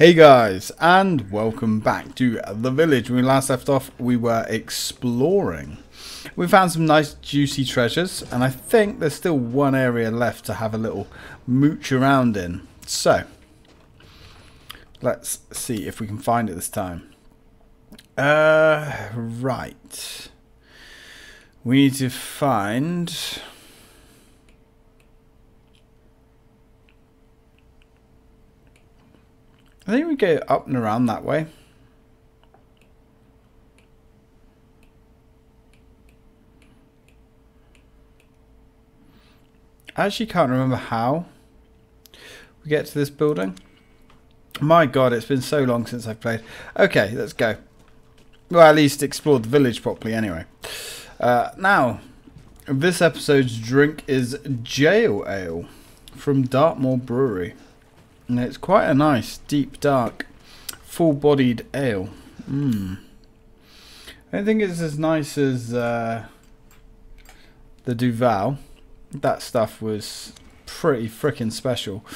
Hey guys, and welcome back to the village. When we last left off, we were exploring. We found some nice juicy treasures, and I think there's still one area left to have a little mooch around in. So, let's see if we can find it this time. Right. We need to find... I think we go up and around that way. I actually can't remember how we get to this building. My God, it's been so long since I've played. Okay, let's go. Well, at least explore the village properly anyway. Now, this episode's drink is Jail Ale from Dartmoor Brewery. And it's quite a nice, deep, dark, full-bodied ale. I don't think it's as nice as the Duval. That stuff was pretty frickin' special.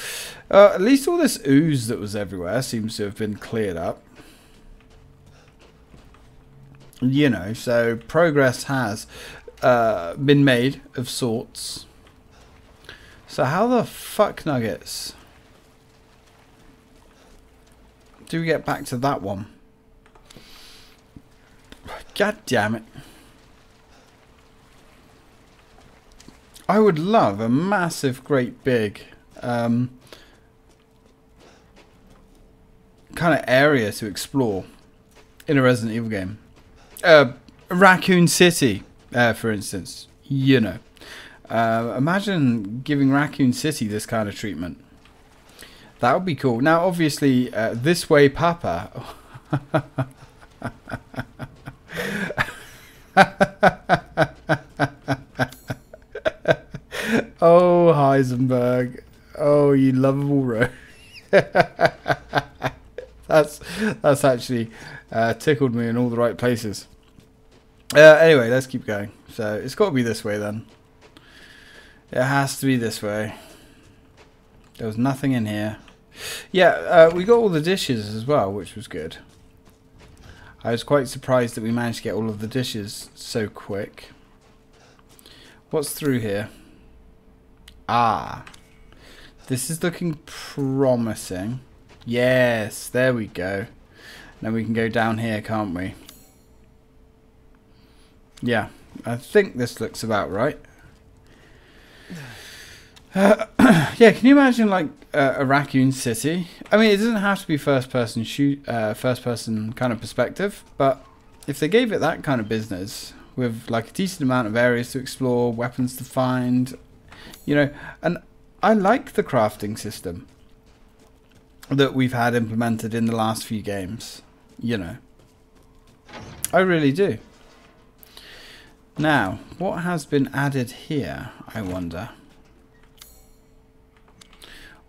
At least all this ooze that was everywhere seems to have been cleared up. You know, so progress has been made of sorts. So how the fuck nuggets... do we get back to that one? God damn it. I would love a massive, great big kind of area to explore in a Resident Evil game. Raccoon City, for instance. You know. Imagine giving Raccoon City this kind of treatment. That would be cool. Now, obviously, this way, Papa. Oh, Heisenberg. Oh, you lovable rogue. That's actually tickled me in all the right places. Anyway, let's keep going. So it's got to be this way then. It has to be this way. There was nothing in here. Yeah, we got all the dishes as well, which was good. I was quite surprised that we managed to get all of the dishes so quick. What's through here? Ah. This is looking promising. Yes, there we go. Now we can go down here, can't we? Yeah, I think this looks about right. Yeah, can you imagine like a Raccoon City? I mean, it doesn't have to be first-person shoot, first-person kind of perspective, but if they gave it that kind of business with like a decent amount of areas to explore, weapons to find, you know, and I like the crafting system that we've had implemented in the last few games. You know, I really do. Now, what has been added here? I wonder.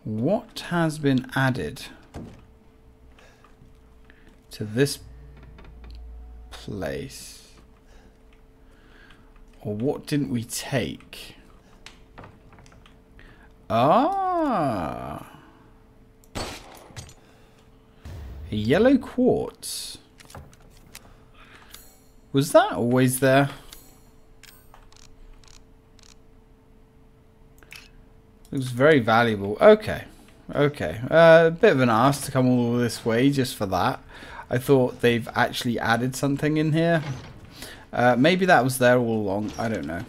What has been added to this place? Or what didn't we take? Ah! A yellow quartz. Was that always there? Looks very valuable. Okay. Okay. A bit of an arse to come all this way just for that. I thought they've actually added something in here. Maybe that was there all along. I don't know.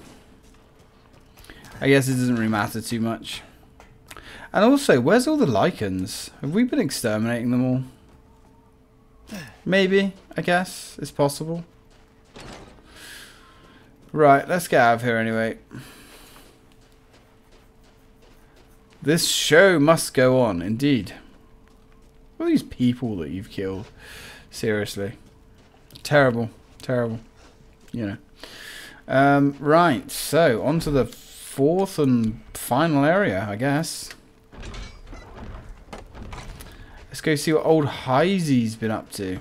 I guess it doesn't really matter too much. And also, where's all the lichens? Have we been exterminating them all? Maybe. I guess. It's possible. Right. Let's get out of here anyway. This show must go on, indeed. All these people that you've killed. Seriously. Terrible. Terrible. You know. Right, so on to the fourth and final area, I guess. Let's go see what old Heisy's been up to.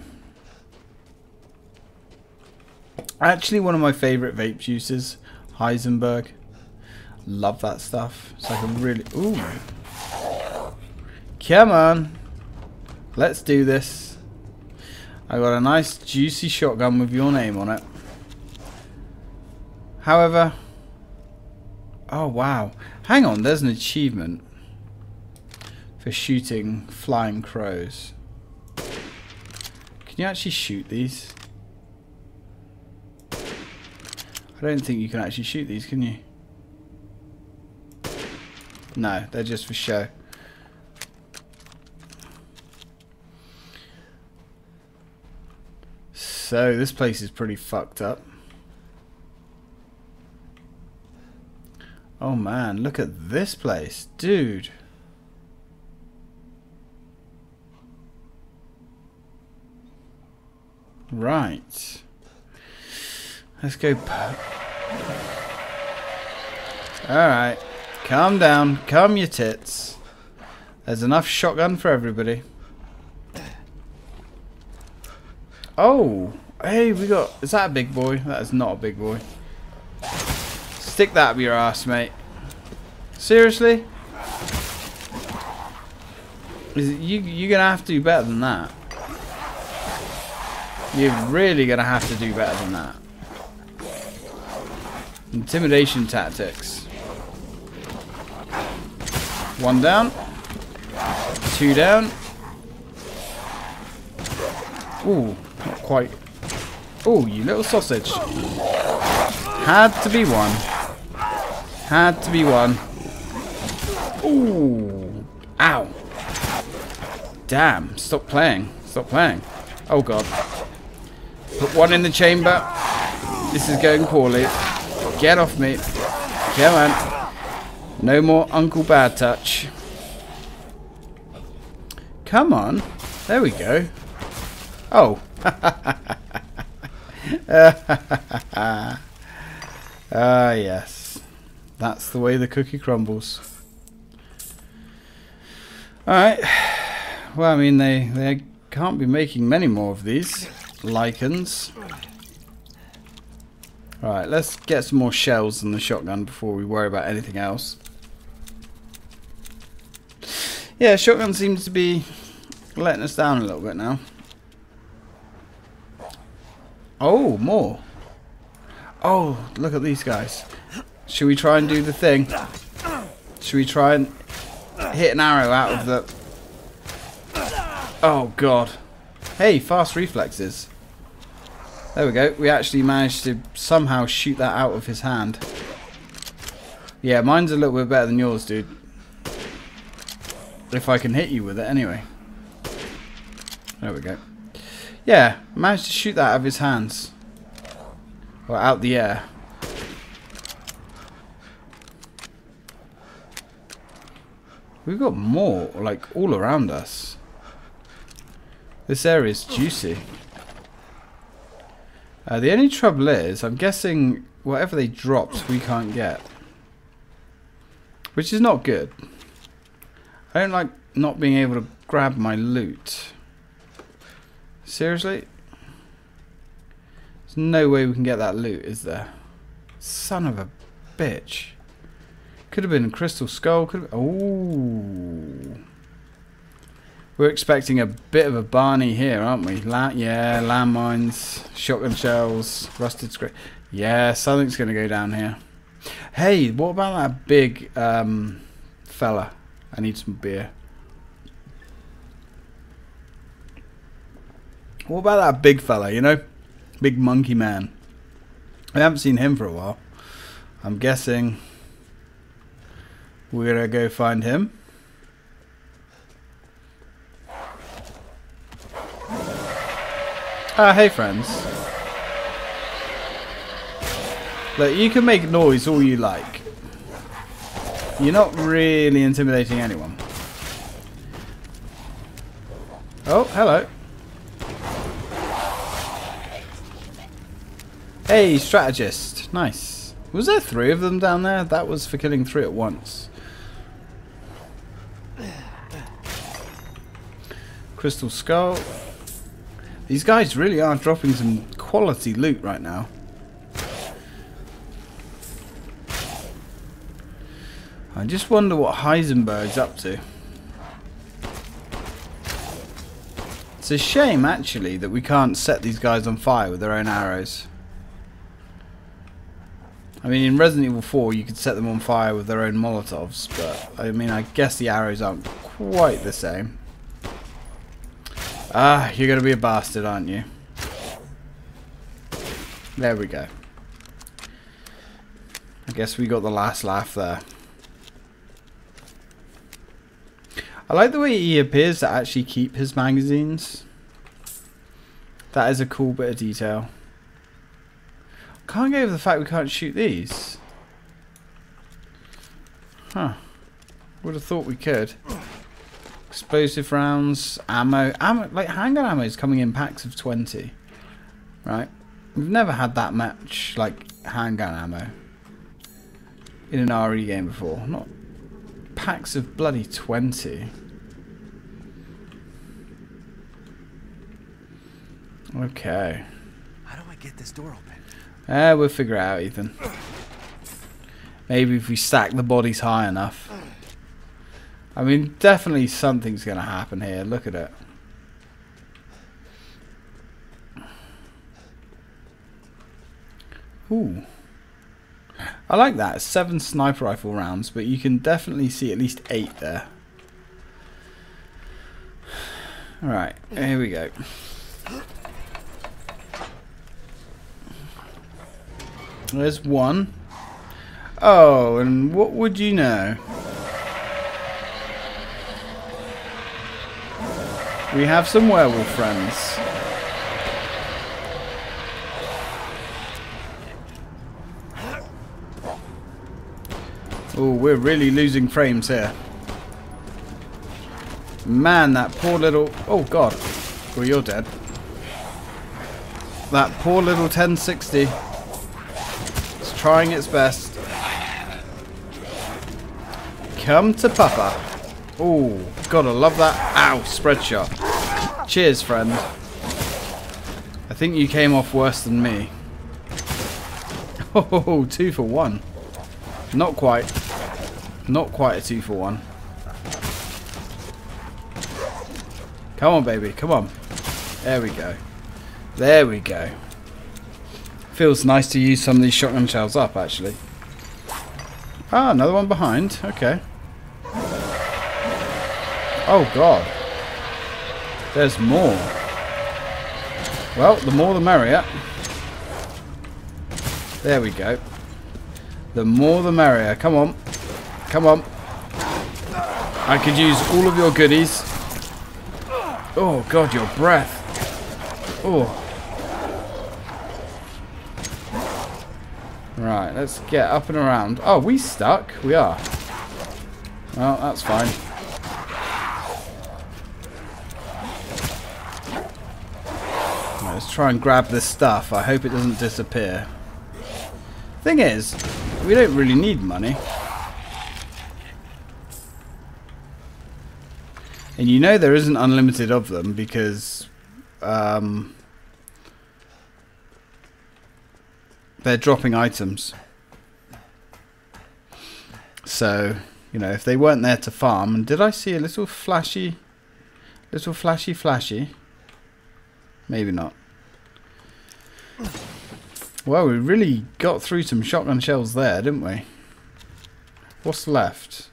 Actually, one of my favourite vape juices, Heisenberg. Love that stuff. It's like a really... Ooh. Come on. Let's do this. I got a nice juicy shotgun with your name on it. However, oh wow, hang on, there's an achievement for shooting flying crows. Can you actually shoot these? I don't think you can actually shoot these, can you? No, they're just for show. So this place is pretty fucked up. Oh man, look at this place, dude. Right. Let's go. Alright. Calm down. Calm your tits. There's enough shotgun for everybody. Oh! Hey, we got... Is that a big boy? That is not a big boy. Stick that up your ass, mate. Seriously? Is it, you're going to have to do better than that. You're really going to have to do better than that. Intimidation tactics. One down. Two down. Ooh, not quite. Ooh, you little sausage. Had to be one. Had to be one. Ooh. Ow. Damn. Stop playing. Stop playing. Oh, God. Put one in the chamber. This is going poorly. Get off me. Come on. No more Uncle Bad Touch. Come on. There we go. Oh. Ah, yes. That's the way the cookie crumbles. Alright. Well, I mean, they can't be making many more of these lichens. Alright, let's get some more shells in the shotgun before we worry about anything else. Yeah, shotgun seems to be letting us down a little bit now. Oh, more. Oh, look at these guys. Should we try and do the thing? Should we try and hit an arrow out of the... Oh, God. Hey, fast reflexes. There we go. We actually managed to somehow shoot that out of his hand. Yeah, mine's a little bit better than yours, dude. If I can hit you with it, anyway. There we go. Yeah, I managed to shoot that out of his hands. Or out the air. We've got more, like, all around us. This area is juicy. The only trouble is, I'm guessing whatever they dropped, we can't get. Which is not good. I don't like not being able to grab my loot. Seriously? There's no way we can get that loot, is there? Son of a bitch. Could have been a crystal skull. Could have... Ooh. We're expecting a bit of a Barney here, aren't we? Yeah, landmines, shotgun shells, rusted scrap. Yeah, something's going to go down here. Hey, what about that big fella? I need some beer. What about that big fella, you know? Big monkey man. I haven't seen him for a while. I'm guessing we're going to go find him. Ah, hey friends. Look, you can make noise all you like. You're not really intimidating anyone. Oh, hello. Hey, strategist. Nice. Was there three of them down there? That was for killing three at once. Crystal skull. These guys really are dropping some quality loot right now. I just wonder what Heisenberg's up to. It's a shame, actually, that we can't set these guys on fire with their own arrows. I mean, in Resident Evil 4, you could set them on fire with their own Molotovs, but, I mean, I guess the arrows aren't quite the same. Ah, you're going to be a bastard, aren't you? There we go. I guess we got the last laugh there. I like the way he appears to actually keep his magazines. That is a cool bit of detail. Can't go over the fact we can't shoot these. Huh. Would have thought we could. Explosive rounds, ammo. Like, handgun ammo is coming in packs of 20. Right? We've never had that much, like, handgun ammo in an RE game before. Not packs of bloody 20. Okay. How do I get this door open? We'll figure it out, Ethan. Maybe if we stack the bodies high enough. I mean, definitely something's going to happen here. Look at it. Ooh. I like that. 7 sniper rifle rounds, but you can definitely see at least 8 there. Alright, here we go. There's one. Oh, and what would you know? We have some werewolf friends. Oh, we're really losing frames here. Man, that poor little... Oh, God. Well, you're dead. That poor little 1060. It's trying its best. Come to Papa. Oh, gotta love that. Ow, spread shot. Cheers, friend. I think you came off worse than me. Oh, 2 for 1. Not quite. Not quite a 2 for 1. Come on, baby. Come on. There we go. There we go. Feels nice to use some of these shotgun shells up, actually. Ah, another one behind. Okay. Oh, God. There's more. Well, the more the merrier. There we go. The more the merrier. Come on. Come on. I could use all of your goodies. Oh, God, your breath. Oh. Right, let's get up and around. Oh, we stuck? We are. Well, that's fine. Right, let's try and grab this stuff. I hope it doesn't disappear. Thing is... we don't really need money. And you know there isn't unlimited of them because they're dropping items. So, you know, if they weren't there to farm, and did I see a little flashy? Maybe not. Well, we really got through some shotgun shells there, didn't we? What's left?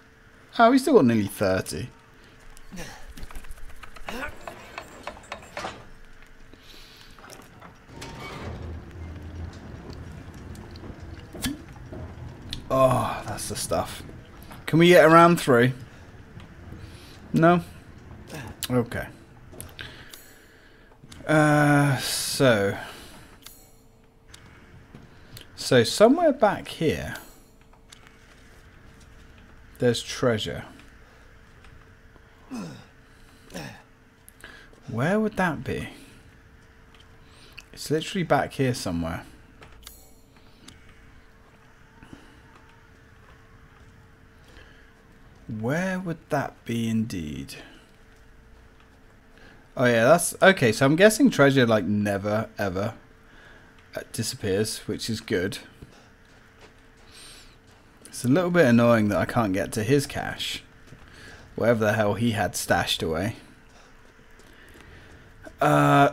Oh, we still got nearly 30. Oh, that's the stuff. Can we get around 3? No? Okay. So somewhere back here, there's treasure. Where would that be? It's literally back here somewhere. Where would that be indeed? Oh yeah, that's... okay, so I'm guessing treasure, like, never, ever... disappears, which is good. It's a little bit annoying that I can't get to his cache, wherever the hell he had stashed away.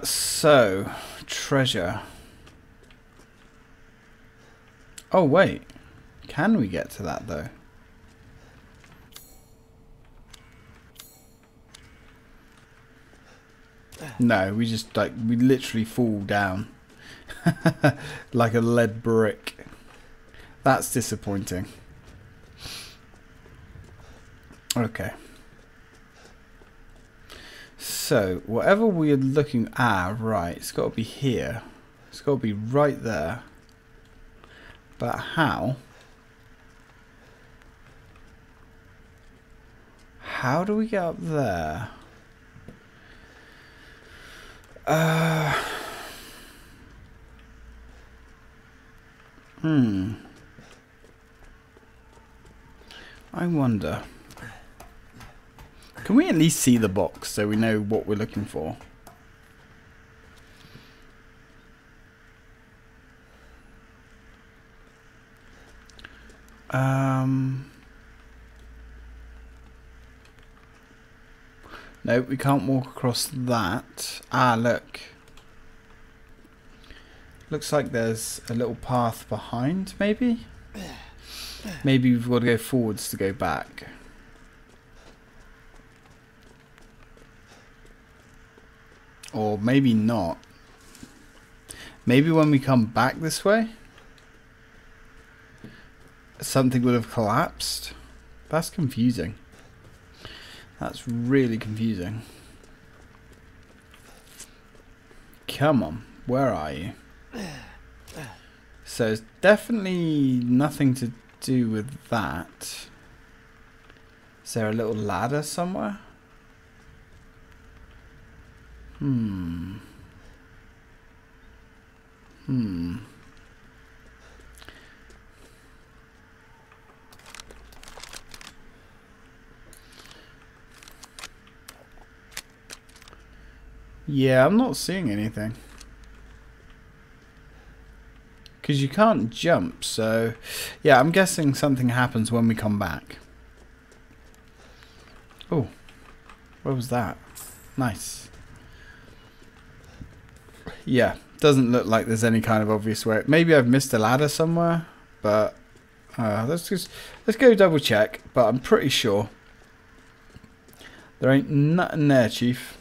So, treasure. Oh, wait. Can we get to that, though? No, we just, like, we literally fall down. Like a lead brick. That's disappointing. Okay. So, whatever we're looking at, right, it's got to be here. It's got to be right there. But how? How do we get up there? I wonder. Can we at least see the box so we know what we're looking for? No, we can't walk across that. Ah, look. Looks like there's a little path behind, maybe? Maybe we've got to go forwards to go back. Or maybe not. Maybe when we come back this way, something would have collapsed. That's confusing. That's really confusing. Come on, where are you? So it's definitely nothing to do with that. Is there a little ladder somewhere? Yeah, I'm not seeing anything. Because you can't jump, so... Yeah, I'm guessing something happens when we come back. Oh. Where was that? Nice. Yeah, doesn't look like there's any kind of obvious way. Maybe I've missed a ladder somewhere, but... let's go double check, but I'm pretty sure. There ain't nothing there, Chief.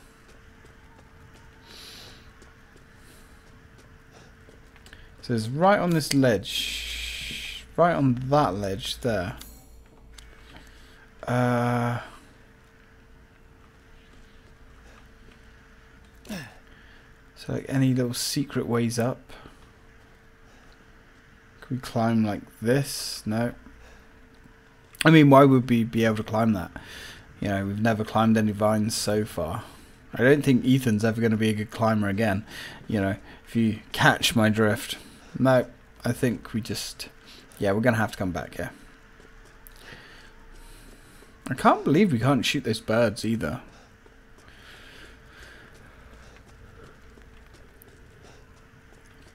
So it's right on this ledge, right on that ledge there. So like any little secret ways up? Can we climb like this? No. I mean, why would we be able to climb that? You know, we've never climbed any vines so far. I don't think Ethan's ever going to be a good climber again. You know, if you catch my drift. No, I think we just... Yeah, we're going to have to come back here. I can't believe we can't shoot those birds either.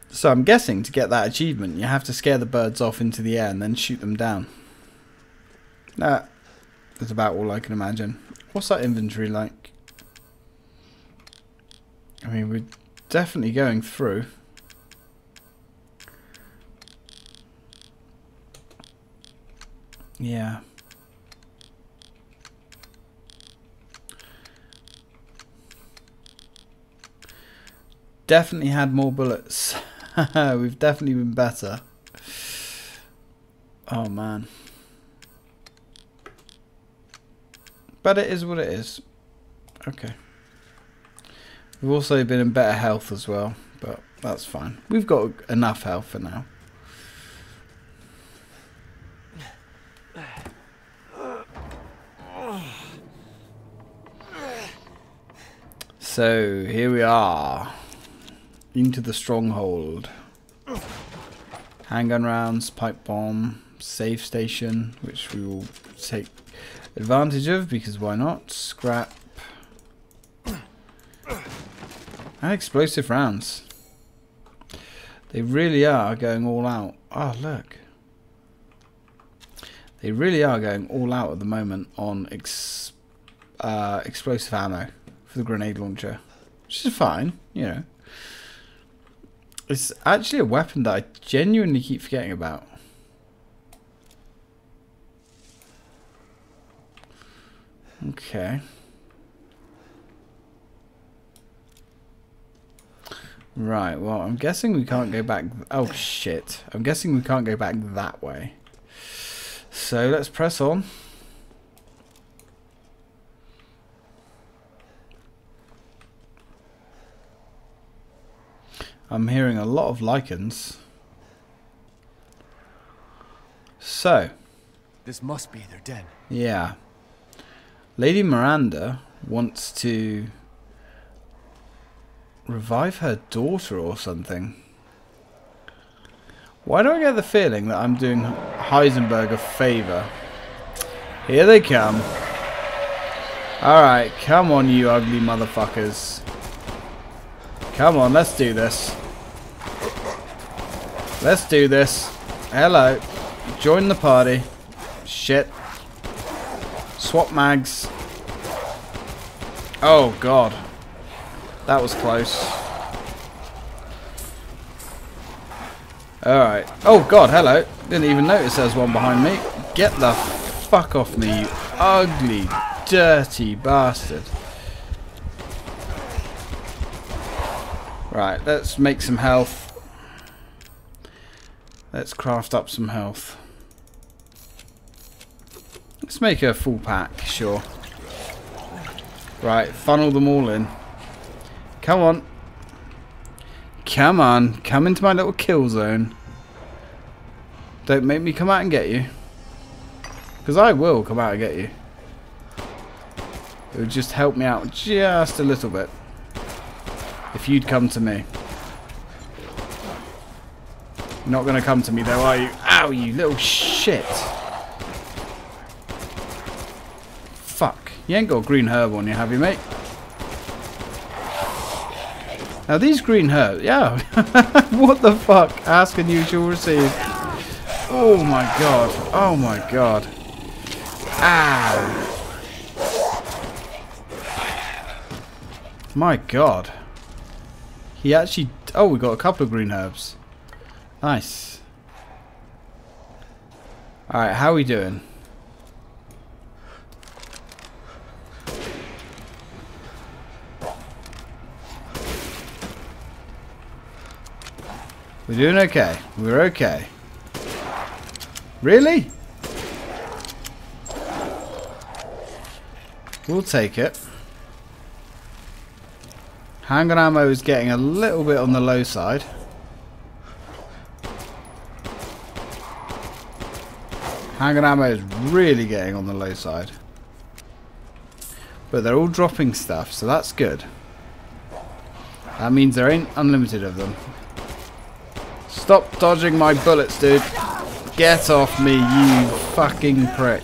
So I'm guessing to get that achievement, you have to scare the birds off into the air and then shoot them down. That's about all I can imagine. What's that inventory like? I mean, we're definitely going through. Yeah. Definitely had more bullets. We've definitely been better. Oh, man. But it is what it is. Okay. We've also been in better health as well, but that's fine. We've got enough health for now. So, here we are. Into the stronghold. Handgun rounds, pipe bomb, save station, which we will take advantage of because why not? Scrap. And explosive rounds. They really are going all out. Oh, look. They really are going all out at the moment on explosive ammo for the grenade launcher. which is fine, you know. It's actually a weapon that I genuinely keep forgetting about. Okay. Right, well, I'm guessing we can't go back... Oh, shit. I'm guessing we can't go back that way. So, let's press on. I'm hearing a lot of lichens. So. This must be their den. Yeah. Lady Miranda wants to... revive her daughter or something. Why do I get the feeling that I'm doing Heisenberg a favour? Here they come. Alright, come on you ugly motherfuckers. Come on, let's do this. Let's do this. Hello. Join the party. Shit. Swap mags. Oh god. That was close. Alright. Oh god, hello. Didn't even notice there's one behind me. Get the fuck off me, you ugly, dirty bastard. Right, let's make some health. Let's craft up some health. Let's make a full pack, sure. Right, funnel them all in. Come on. Come on. Come into my little kill zone. Don't make me come out and get you. Because I will come out and get you. It would just help me out just a little bit. If you'd come to me. You're not going to come to me though, are you? Ow, you little shit. Fuck. You ain't got a green herb on you, have you, mate? Now these green herbs, yeah. What the fuck? Ask and you shall receive. Oh my god. Oh my god. Ow. My god. He actually... Oh, we got a couple of green herbs. Nice. Alright, how are we doing? We're doing okay. We're okay. Really? We'll take it. Handgun ammo is getting a little bit on the low side. Handgun ammo is really getting on the low side. But they're all dropping stuff, so that's good. That means there ain't unlimited of them. Stop dodging my bullets, dude. Get off me, you fucking prick.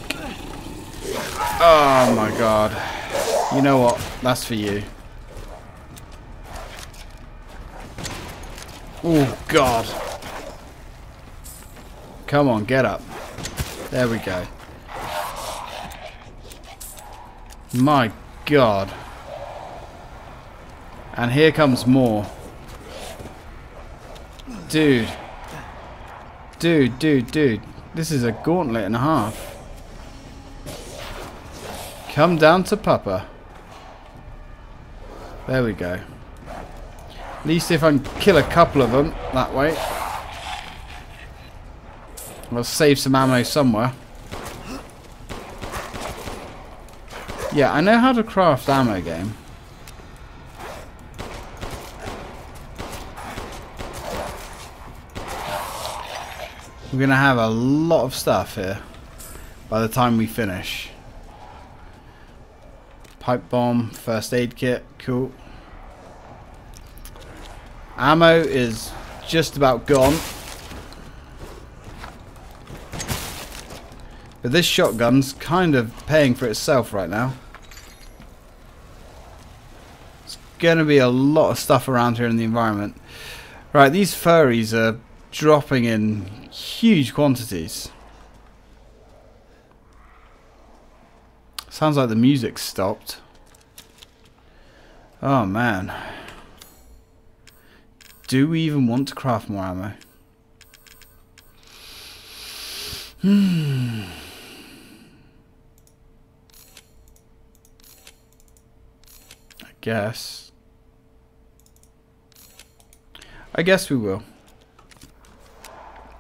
Oh my god. You know what? That's for you. Oh god. Come on, get up. There we go. My god. And here comes more. Dude. Dude. This is a gauntlet and a half. Come down to Papa. There we go. At least if I can kill a couple of them that way. I'll save some ammo somewhere. Yeah, I know how to craft ammo game. We're going to have a lot of stuff here by the time we finish. Pipe bomb, first aid kit, cool. Ammo is just about gone. But this shotgun's kind of paying for itself right now. It's going to be a lot of stuff around here in the environment. Right, these furries are dropping in huge quantities. Sounds like the music stopped. Oh man. Do we even want to craft more ammo? Hmm. I guess we will.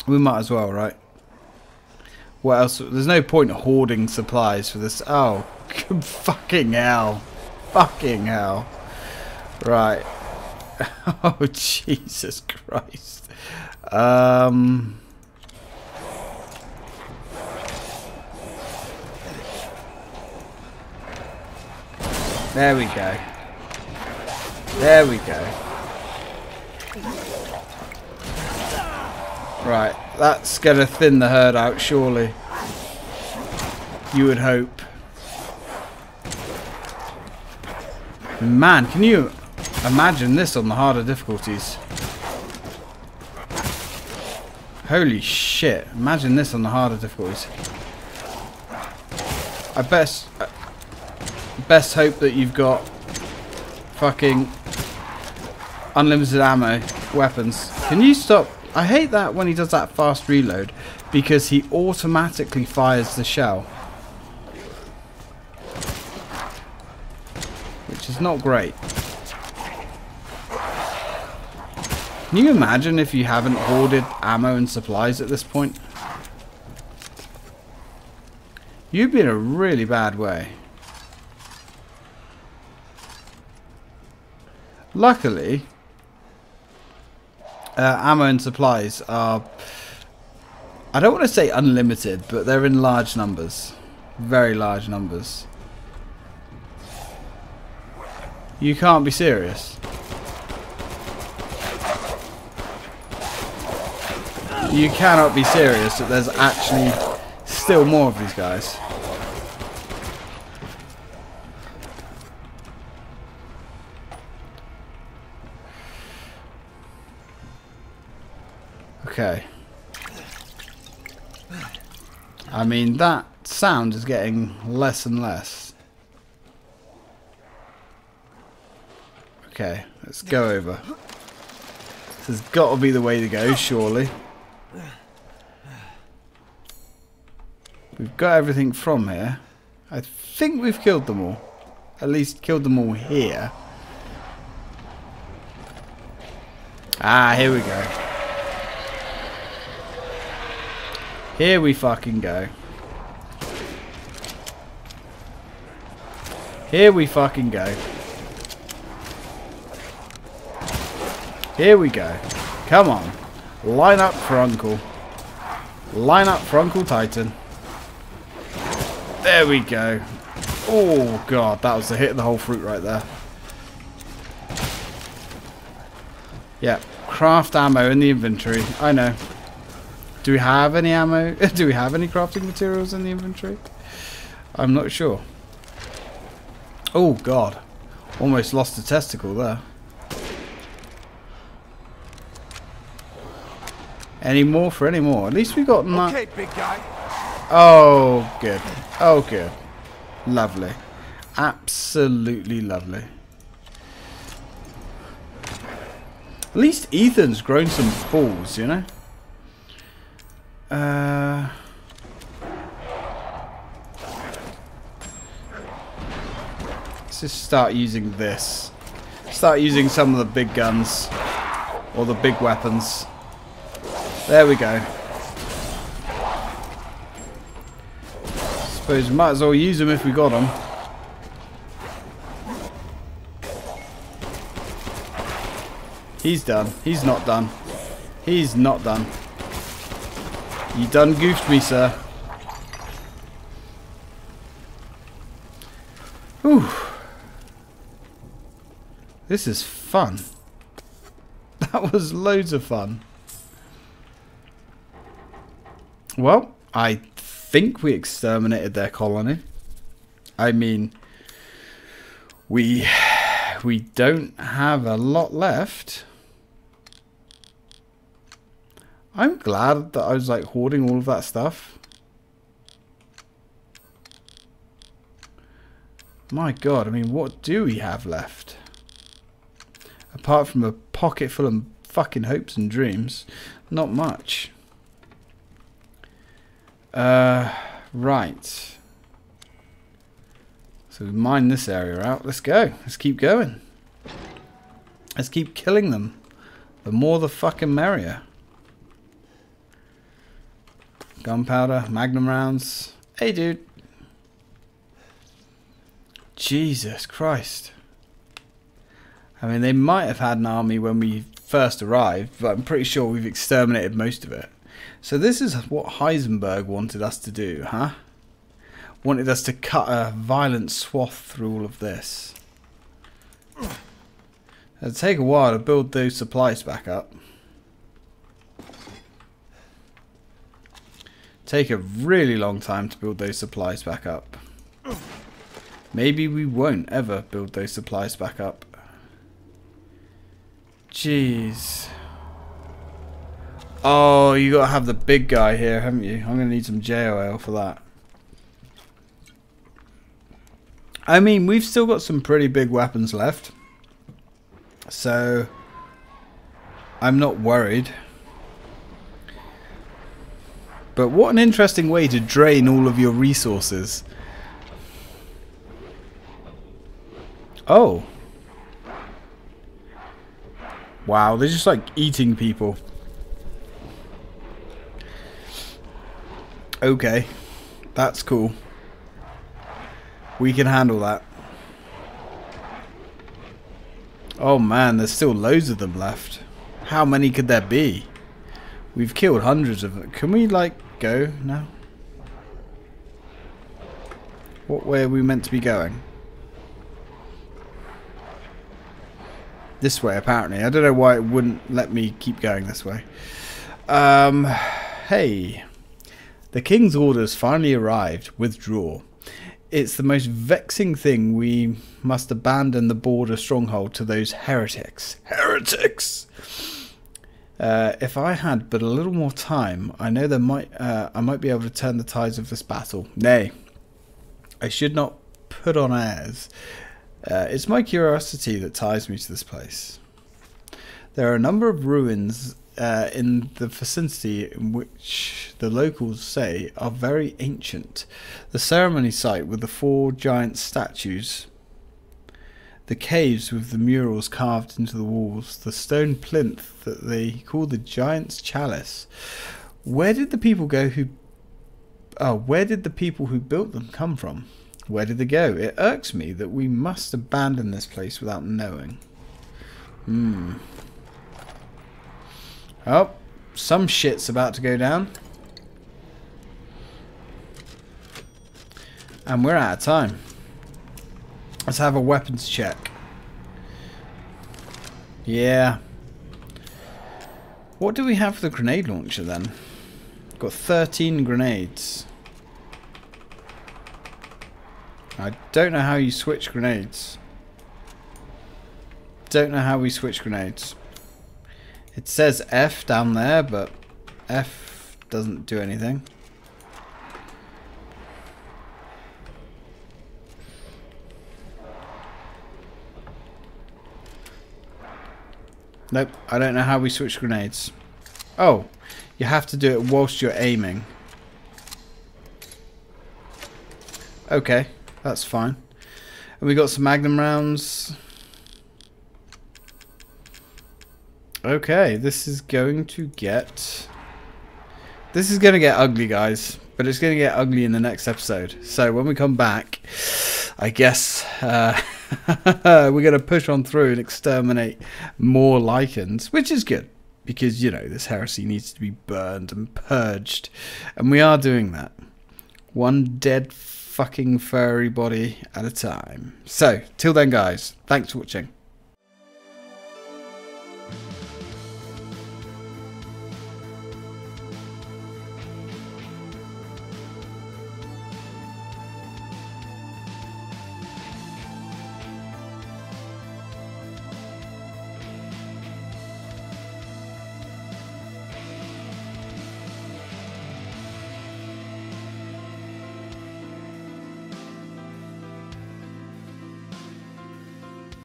We might as well, right? What else? There's no point hoarding supplies for this. Oh, fucking hell. Fucking hell. Right. Oh, Jesus Christ. There we go. There we go. Right, that's gonna thin the herd out, surely. You would hope. Man, can you imagine this on the harder difficulties? Holy shit, imagine this on the harder difficulties. I best hope that you've got fucking unlimited ammo, weapons. Can you stop? I hate that when he does that fast reload because he automatically fires the shell. Which is not great. Can you imagine if you haven't hoarded ammo and supplies at this point? You'd be in a really bad way. Luckily, ammo and supplies are, I don't want to say unlimited, but they're in large numbers. Very large numbers. You can't be serious. You cannot be serious that there's actually still more of these guys. Okay. I mean, that sound is getting less and less. Okay, let's go over. This has got to be the way to go, surely. We've got everything from here. I think we've killed them all. At least killed them all here. Ah, here we go. Here we fucking go. Here we fucking go. Here we go. Come on. Line up for Uncle. Line up for Uncle Titan. There we go. Oh god, that was the hit of the whole fruit right there. Yeah, craft ammo in the inventory. I know. Do we have any ammo? Do we have any crafting materials in the inventory? I'm not sure. Oh god. Almost lost a testicle there. Any more for any more? At least we got that. Okay, big guy. Oh good. Oh good. Lovely. Absolutely lovely. At least Ethan's grown some balls, you know? Let's just start using this. Start using some of the big guns. Or the big weapons. There we go. Suppose we might as well use them if we got them. He's done. He's not done. He's not done. You done goofed me, sir. Whew. This is fun. That was loads of fun. Well, I think we exterminated their colony. I mean, we don't have a lot left. I'm glad that I was like hoarding all of that stuff. My god, I mean, what do we have left? apart from a pocket full of fucking hopes and dreams, not much. Right. So we mine this area out. Let's go. Let's keep going. Let's keep killing them. The more the fucking merrier. Gunpowder, magnum rounds. Hey, dude. Jesus Christ. I mean, they might have had an army when we first arrived, but I'm pretty sure we've exterminated most of it. So this is what Heisenberg wanted us to do, huh? Wanted us to cut a violent swath through all of this. It'll take a while to build those supplies back up. Take a really long time to build those supplies back up. Maybe we won't ever build those supplies back up. Jeez. Oh, you gotta have the big guy here, haven't you? I'm gonna need some jail ale for that. I mean, we've still got some pretty big weapons left, so I'm not worried. But what an interesting way to drain all of your resources. Oh. Wow, they're just like eating people. Okay, that's cool. We can handle that. Oh man, there's still loads of them left. How many could there be? We've killed hundreds of them. Can we, like, go now? What way are we meant to be going? This way, apparently. I don't know why it wouldn't let me keep going this way. Hey. The King's orders finally arrived. Withdraw. It's the most vexing thing. We must abandon the border stronghold to those heretics. Heretics! If I had but a little more time, I know there might I might be able to turn the tides of this battle. Nay, I should not put on airs. It's my curiosity that ties me to this place. There are a number of ruins in the vicinity in which the locals say are very ancient. The ceremony site with the four giant statues, the caves with the murals carved into the walls, the stone plinth that they call the Giant's Chalice. Where did the people go who... Oh, where did the people who built them come from? Where did they go? It irks me that we must abandon this place without knowing. Hmm. Oh, some shit's about to go down. And we're out of time. Let's have a weapons check. Yeah. What do we have for the grenade launcher then? Got 13 grenades. I don't know how you switch grenades. Don't know how we switch grenades. It says F down there, but F doesn't do anything. Nope, I don't know how we switch grenades. Oh, you have to do it whilst you're aiming. Okay, that's fine. And we got some magnum rounds. Okay, this is going to get... This is going to get ugly, guys. But it's going to get ugly in the next episode. So when we come back, I guess we're going to push on through and exterminate more lichens. Which is good. Because, you know, this heresy needs to be burned and purged. And we are doing that. One dead fucking furry body at a time. So, till then, guys. Thanks for watching.